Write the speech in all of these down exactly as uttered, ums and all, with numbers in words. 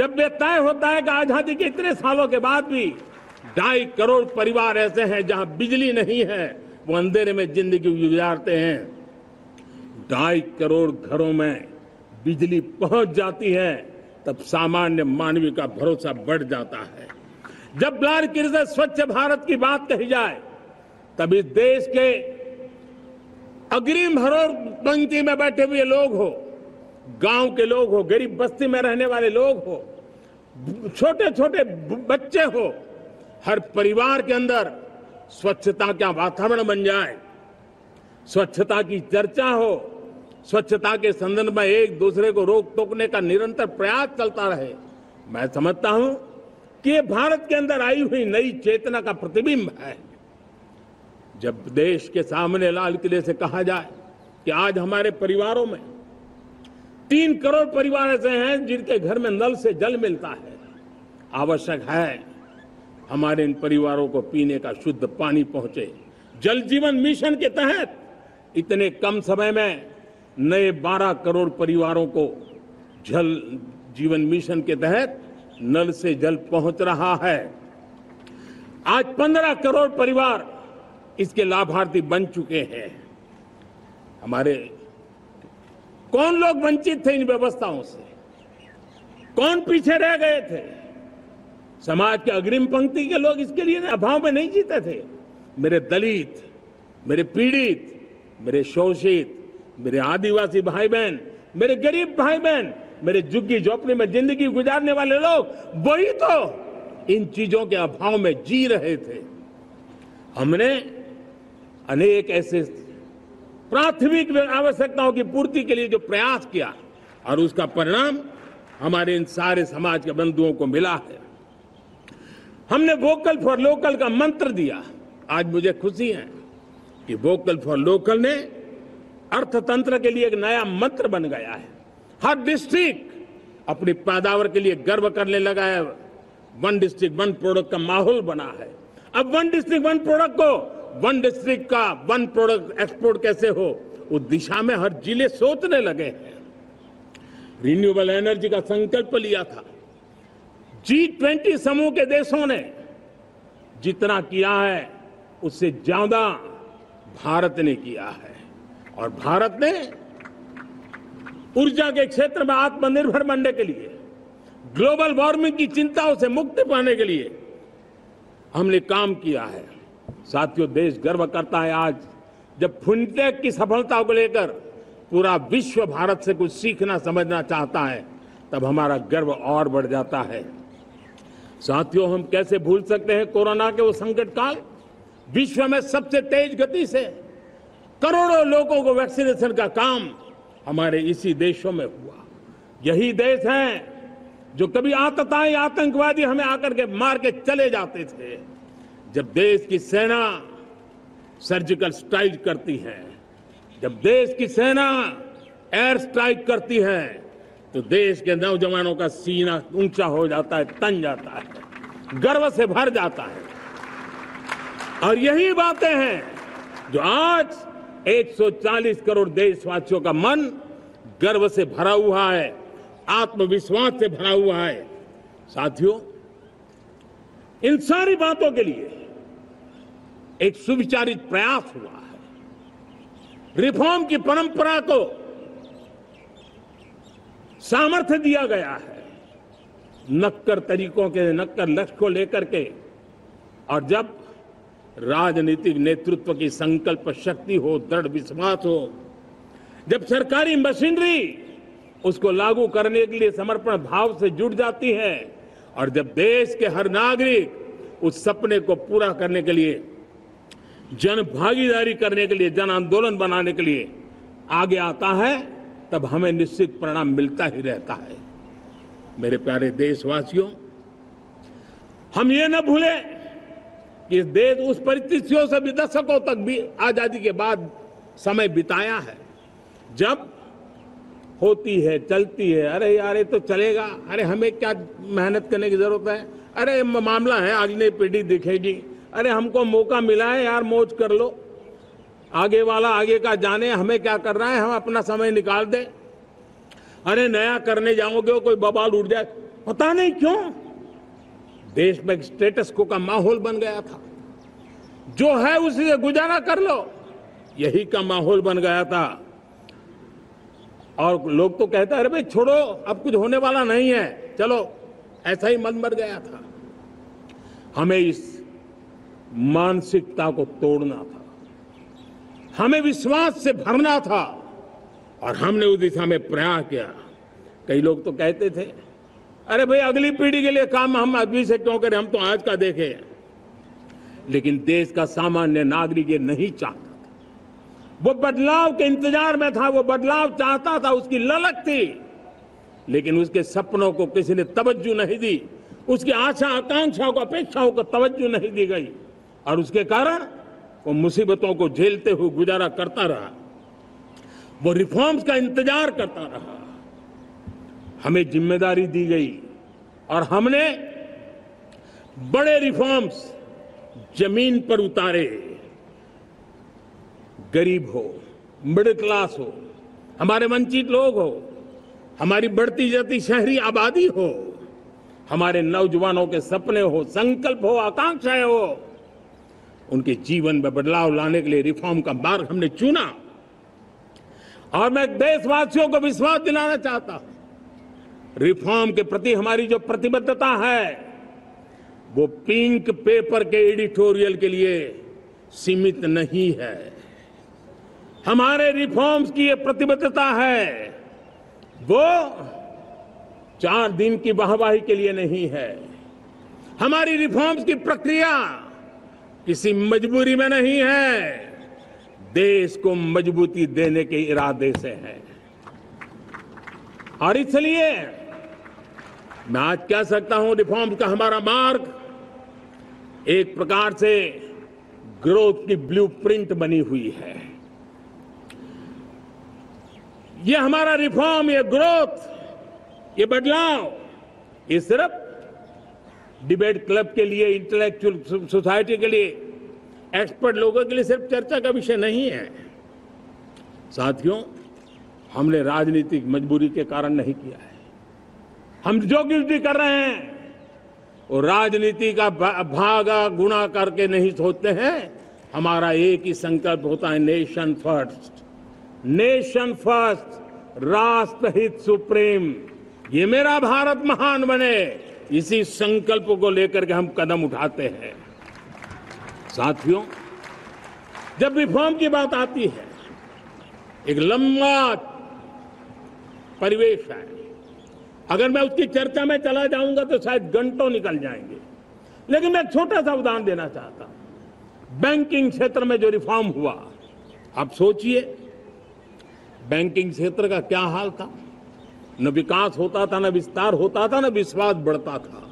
जब यह तय होता है कि आजादी के इतने सालों के बाद भी ढाई करोड़ परिवार ऐसे हैं जहां बिजली नहीं है, वो अंधेरे में जिंदगी गुजारते हैं। ढाई करोड़ घरों में बिजली पहुंच जाती है तब सामान्य मानवीय का भरोसा बढ़ जाता है। जब लाल किला से स्वच्छ भारत की बात कही जाए तब इस देश के अग्रिम हरोर पंक्ति में बैठे हुए लोग हो, गांव के लोग हो, गरीब बस्ती में रहने वाले लोग हो, छोटे छोटे बच्चे हो, हर परिवार के अंदर स्वच्छता का वातावरण बन जाए, स्वच्छता की चर्चा हो, स्वच्छता के संदर्भ में एक दूसरे को रोक टोकने का निरंतर प्रयास चलता रहे। मैं समझता हूं कि ये भारत के अंदर आई हुई नई चेतना का प्रतिबिंब है। जब देश के सामने लाल किले से कहा जाए कि आज हमारे परिवारों में तीन करोड़ परिवार ऐसे हैं जिनके घर में नल से जल मिलता है, आवश्यक है हमारे इन परिवारों को पीने का शुद्ध पानी पहुंचे। जल जीवन मिशन के तहत इतने कम समय में नए बारह करोड़ परिवारों को जल जीवन मिशन के तहत नल से जल पहुंच रहा है। आज पंद्रह करोड़ परिवार इसके लाभार्थी बन चुके हैं। हमारे कौन लोग वंचित थे इन व्यवस्थाओं से, कौन पीछे रह गए थे? समाज के अग्रिम पंक्ति के लोग इसके लिए अभाव में नहीं जीते थे। मेरे दलित, मेरे पीड़ित, मेरे शोषित, मेरे आदिवासी भाई बहन, मेरे गरीब भाई बहन, मेरे झुग्गी झोपड़ी में जिंदगी गुजारने वाले लोग, वही तो इन चीजों के अभाव में जी रहे थे। हमने अनेक ऐसे प्राथमिक आवश्यकताओं की पूर्ति के लिए जो प्रयास किया और उसका परिणाम हमारे इन सारे समाज के बंधुओं को मिला है। हमने वोकल फॉर लोकल का मंत्र दिया। आज मुझे खुशी है कि वोकल फॉर लोकल ने अर्थतंत्र के लिए एक नया मंत्र बन गया है। हर डिस्ट्रिक्ट अपनी पैदावार के लिए गर्व करने लगा है। वन डिस्ट्रिक्ट वन प्रोडक्ट का माहौल बना है। अब वन डिस्ट्रिक्ट वन प्रोडक्ट को वन डिस्ट्रिक्ट का वन प्रोडक्ट एक्सपोर्ट कैसे हो, उस दिशा में हर जिले सोचने लगे हैं। रिन्यूएबल एनर्जी का संकल्प लिया था। जी ट्वेंटी समूह के देशों ने जितना किया है उससे ज्यादा भारत ने किया है और भारत ने ऊर्जा के क्षेत्र में आत्मनिर्भर बनने के लिए, ग्लोबल वार्मिंग की चिंताओं से मुक्ति पाने के लिए हमने काम किया है। साथियों, देश गर्व करता है आज जब फिनटेक की सफलता को लेकर पूरा विश्व भारत से कुछ सीखना समझना चाहता है, तब हमारा गर्व और बढ़ जाता है। साथियों, हम कैसे भूल सकते हैं कोरोना के वो संकट काल। विश्व में सबसे तेज गति से करोड़ों लोगों को वैक्सीनेशन का काम हमारे इसी देशों में हुआ। यही देश हैं जो कभी आतताई आतंकवादी हमें आकर के मार के चले जाते थे। जब देश की सेना सर्जिकल स्ट्राइक करती है, जब देश की सेना एयर स्ट्राइक करती है, तो देश के नौजवानों का सीना ऊंचा हो जाता है, तन जाता है, गर्व से भर जाता है। और यही बातें हैं जो आज एक सौ चालीस करोड़ देशवासियों का मन गर्व से भरा हुआ है, आत्मविश्वास से भरा हुआ है। साथियों, इन सारी बातों के लिए एक सुविचारित प्रयास हुआ है। रिफॉर्म की परंपरा को सामर्थ्य दिया गया है। नक्कड़ तरीकों के, नक्कड़ लक्ष्य को लेकर के, और जब राजनीतिक नेतृत्व की संकल्प शक्ति हो, दृढ़ विश्वास हो, जब सरकारी मशीनरी उसको लागू करने के लिए समर्पण भाव से जुट जाती है, और जब देश के हर नागरिक उस सपने को पूरा करने के लिए, जन भागीदारी करने के लिए, जन आंदोलन बनाने के लिए आगे आता है, तब हमें निश्चित परिणाम मिलता ही रहता है। मेरे प्यारे देशवासियों, हम ये न भूलें कि देश उस परिस्थितियों से भी दशकों तक भी आजादी के बाद समय बिताया है, जब होती है, चलती है, अरे यार ये तो चलेगा, अरे हमें क्या मेहनत करने की जरूरत है, अरे मामला है अगली पीढ़ी दिखेगी, अरे हमको मौका मिला है यार मौज कर लो, आगे वाला आगे का जाने, हमें क्या करना है, हम अपना समय निकाल दें, अरे नया करने जाओगे कोई बवाल उठ जाए, पता नहीं क्यों देश में स्टेटस को का माहौल बन गया था। जो है उसी से गुजारा कर लो, यही का माहौल बन गया था। और लोग तो कहते हैं अरे भाई छोड़ो, अब कुछ होने वाला नहीं है, चलो, ऐसा ही मन मर गया था। हमें इस मानसिकता को तोड़ना था, हमें विश्वास से भरना था, और हमने उस दिशा में प्रयास किया। कई लोग तो कहते थे अरे भाई अगली पीढ़ी के लिए काम हम आदमी से क्यों करें, हम तो आज का देखें। लेकिन देश का सामान्य नागरिक ये नहीं चाहता था, वो बदलाव के इंतजार में था, वो बदलाव चाहता था, उसकी ललक थी, लेकिन उसके सपनों को किसी ने तवज्जो नहीं दी, उसकी आशा आकांक्षाओं को, अपेक्षाओं को तवज्जो नहीं दी गई, और उसके कारण वो मुसीबतों को झेलते हुए गुजारा करता रहा, वो रिफॉर्म्स का इंतजार करता रहा। हमें जिम्मेदारी दी गई और हमने बड़े रिफॉर्म्स जमीन पर उतारे। गरीब हो, मिडिल क्लास हो, हमारे वंचित लोग हो, हमारी बढ़ती जाती शहरी आबादी हो, हमारे नौजवानों के सपने हो, संकल्प हो, आकांक्षाएं हो, उनके जीवन में बदलाव लाने के लिए रिफॉर्म का मार्ग हमने चुना। और मैं देशवासियों को विश्वास दिलाना चाहता हूं, रिफॉर्म के प्रति हमारी जो प्रतिबद्धता है वो पिंक पेपर के एडिटोरियल के लिए सीमित नहीं है। हमारे रिफॉर्म्स की ये प्रतिबद्धता है वो चार दिन की वाहवाही के लिए नहीं है। हमारी रिफॉर्म्स की प्रक्रिया किसी मजबूरी में नहीं है, देश को मजबूती देने के इरादे से है। और इसलिए मैं आज कह सकता हूं रिफॉर्म का हमारा मार्ग एक प्रकार से ग्रोथ की ब्लूप्रिंट बनी हुई है। ये हमारा रिफॉर्म, ये ग्रोथ, ये बदलाव, ये सिर्फ डिबेट क्लब के लिए, इंटेलेक्चुअल सोसाइटी के लिए, एक्सपर्ट लोगों के लिए सिर्फ चर्चा का विषय नहीं है। साथियों, हमने राजनीतिक मजबूरी के कारण नहीं किया है। हम जो कुछ भी कर रहे हैं वो राजनीति का भागा गुणा करके नहीं सोचते हैं। हमारा एक ही संकल्प होता है, नेशन फर्स्ट, नेशन फर्स्ट, राष्ट्र हित सुप्रीम, ये मेरा भारत महान बने, इसी संकल्प को लेकर के हम कदम उठाते हैं। साथियों, जब रिफॉर्म की बात आती है, एक लंबा परिवेश है, अगर मैं उसकी चर्चा में चला जाऊंगा तो शायद घंटों निकल जाएंगे। लेकिन मैं छोटा सा उदाहरण देना चाहता हूं, बैंकिंग क्षेत्र में जो रिफॉर्म हुआ, आप सोचिए बैंकिंग क्षेत्र का क्या हाल था। न विकास होता था, न विस्तार होता था, न विश्वास बढ़ता था।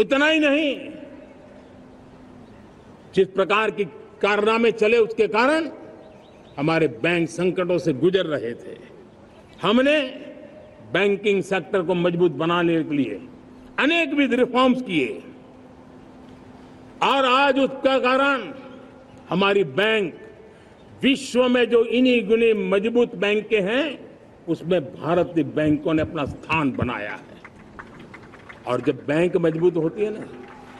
इतना ही नहीं, जिस प्रकार की कारनामे चले उसके कारण हमारे बैंक संकटों से गुजर रहे थे। हमने बैंकिंग सेक्टर को मजबूत बनाने के लिए अनेकविध रिफॉर्म्स किए, और आज उसका कारण हमारी बैंक विश्व में जो इन्हीं गुनी मजबूत बैंकें हैं उसमें भारतीय बैंकों ने अपना स्थान बनाया है। और जब बैंक मजबूत होती है ना,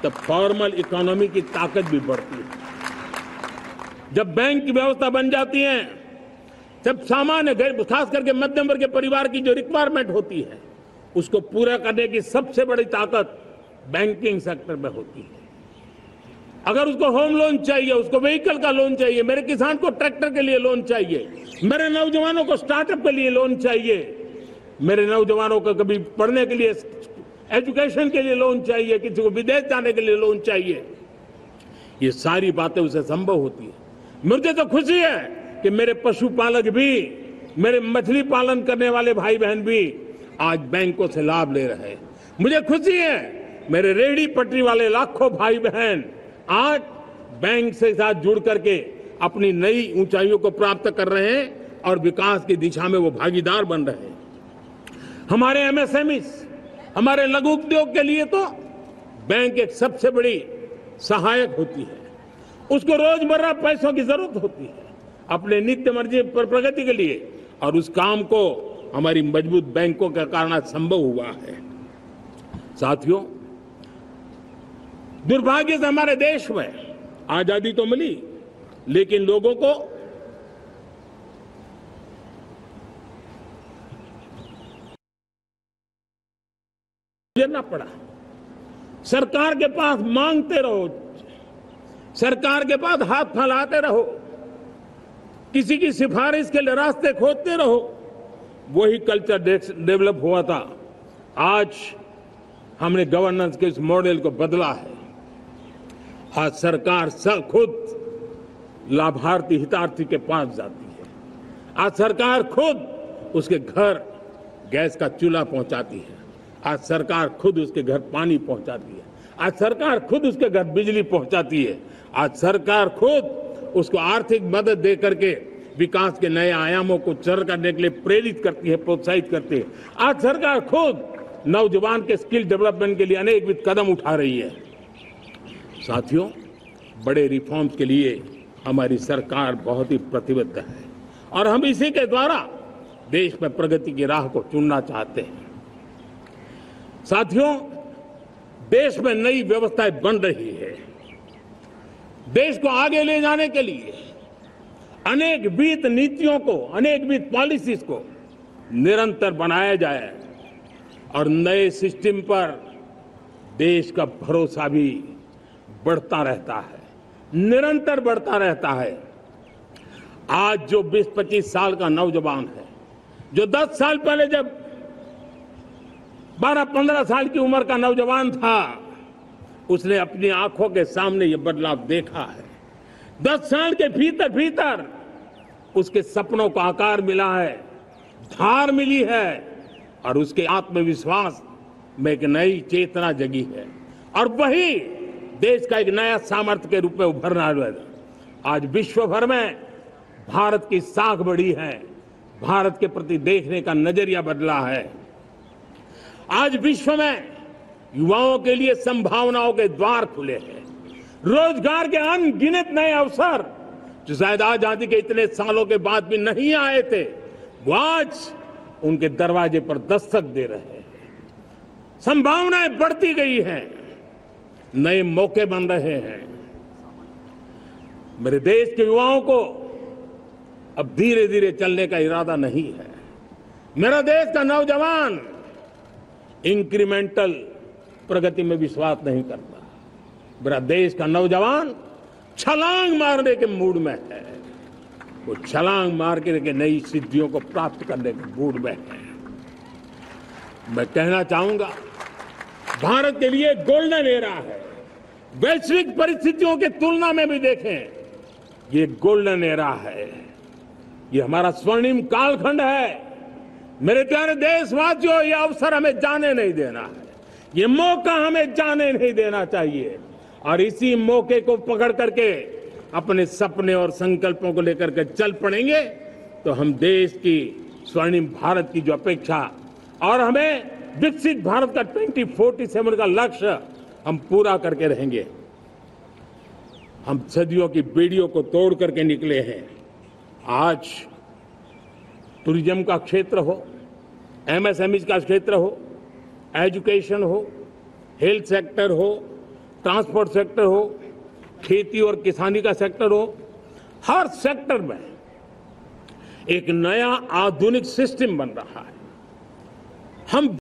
तब फॉर्मल इकोनॉमी की ताकत भी बढ़ती है। जब बैंक की व्यवस्था बन जाती है, जब सामान्य खास करके मध्यम वर्ग के परिवार की जो रिक्वायरमेंट होती है उसको पूरा करने की सबसे बड़ी ताकत बैंकिंग सेक्टर में होती है। अगर उसको होम लोन चाहिए, उसको व्हीकल का लोन चाहिए, मेरे किसान को ट्रैक्टर के लिए लोन चाहिए, मेरे नौजवानों को स्टार्टअप के लिए लोन चाहिए, मेरे नौजवानों को कभी पढ़ने के लिए, एजुकेशन के लिए लोन चाहिए, किसी को विदेश जाने के लिए लोन चाहिए, ये सारी बातें उसे संभव होती है। मुझे तो खुशी है कि मेरे पशुपालक भी, मेरे मछली पालन करने वाले भाई बहन भी आज बैंकों से लाभ ले रहे हैं। मुझे खुशी है मेरे रेहड़ी पटरी वाले लाखों भाई बहन आज बैंक से साथ जुड़ करके अपनी नई ऊंचाइयों को प्राप्त कर रहे हैं और विकास की दिशा में वो भागीदार बन रहे हैं। हमारे एमएसएमईस, हमारे लघु उद्योग के लिए तो बैंक एक सबसे बड़ी सहायक होती है। उसको रोजमर्रा पैसों की जरूरत होती है अपने नित्य मर्जी पर प्रगति के लिए, और उस काम को हमारी मजबूत बैंकों के कारण संभव हुआ है। साथियों, दुर्भाग्य से हमारे देश में आजादी तो मिली, लेकिन लोगों को झेलना पड़ा। सरकार के पास मांगते रहो, सरकार के पास हाथ फैलाते रहो, किसी की सिफारिश के लिए रास्ते खोजते रहो, वही कल्चर डेवलप हुआ था। आज हमने गवर्नेंस के इस मॉडल को बदला है। आज सरकार खुद लाभार्थी हितार्थी के पास जाती है, आज सरकार खुद उसके घर गैस का चूल्हा पहुंचाती है, आज सरकार खुद उसके घर पानी पहुंचाती है, आज सरकार खुद उसके घर बिजली पहुंचाती है, आज सरकार खुद उसको आर्थिक मदद दे करके विकास के नए आयामों को चर करने के लिए प्रेरित करती है, प्रोत्साहित करती है। आज सरकार खुद नौजवान के स्किल डेवलपमेंट के लिए अनेकविध कदम उठा रही है। साथियों, बड़े रिफॉर्म्स के लिए हमारी सरकार बहुत ही प्रतिबद्ध है और हम इसी के द्वारा देश में प्रगति की राह को चुनना चाहते हैं। साथियों, देश में नई व्यवस्थाएं बन रही है। देश को आगे ले जाने के लिए अनेकविध नीतियों को, अनेकविध पॉलिसीज को निरंतर बनाया जाए और नए सिस्टम पर देश का भरोसा भी बढ़ता रहता है, निरंतर बढ़ता रहता है। आज जो बीस पच्चीस साल का नौजवान है, जो दस साल पहले जब बारह पंद्रह साल की उम्र का नौजवान था, उसने अपनी आंखों के सामने ये बदलाव देखा है। दस साल के भीतर भीतर उसके सपनों को आकार मिला है, धार मिली है और उसके आत्मविश्वास में एक नई चेतना जगी है और वही देश का एक नया सामर्थ्य के रूप में उभरना है। आज विश्व भर में भारत की साख बढ़ी है, भारत के प्रति देखने का नजरिया बदला है। आज विश्व में युवाओं के लिए संभावनाओं के द्वार खुले हैं, रोजगार के अनगिनत नए अवसर जो शायद आजादी के इतने सालों के बाद भी नहीं आए थे, वो आज उनके दरवाजे पर दस्तक दे रहे हैं। संभावनाएं बढ़ती गई हैं, नए मौके बन रहे हैं। मेरे देश के युवाओं को अब धीरे धीरे चलने का इरादा नहीं है। मेरा देश का नौजवान इंक्रीमेंटल प्रगति में विश्वास नहीं करता। मेरा देश का नौजवान छलांग मारने के मूड में है, वो छलांग मार के नई सिद्धियों को प्राप्त करने के मूड में है। मैं कहना चाहूंगा, भारत के लिए गोल्डन एरा है। वैश्विक परिस्थितियों के तुलना में भी देखें, ये गोल्डन एरा है, ये हमारा स्वर्णिम कालखंड है। मेरे प्यारे देशवासियों, ये अवसर हमें जाने नहीं देना है, ये मौका हमें जाने नहीं देना चाहिए और इसी मौके को पकड़ करके अपने सपने और संकल्पों को लेकर के चल पड़ेंगे तो हम देश की स्वर्णिम भारत की जो अपेक्षा और हमें विकसित भारत का दो हज़ार सैंतालीस का लक्ष्य हम पूरा करके रहेंगे। हम सदियों की बेड़ियों को तोड़ करके निकले हैं। आज टूरिज्म का क्षेत्र हो, एमएसएमईज का क्षेत्र हो, एजुकेशन हो, हेल्थ सेक्टर हो, ट्रांसपोर्ट सेक्टर हो, खेती और किसानी का सेक्टर हो, हर सेक्टर में एक नया आधुनिक सिस्टम बन रहा है। हम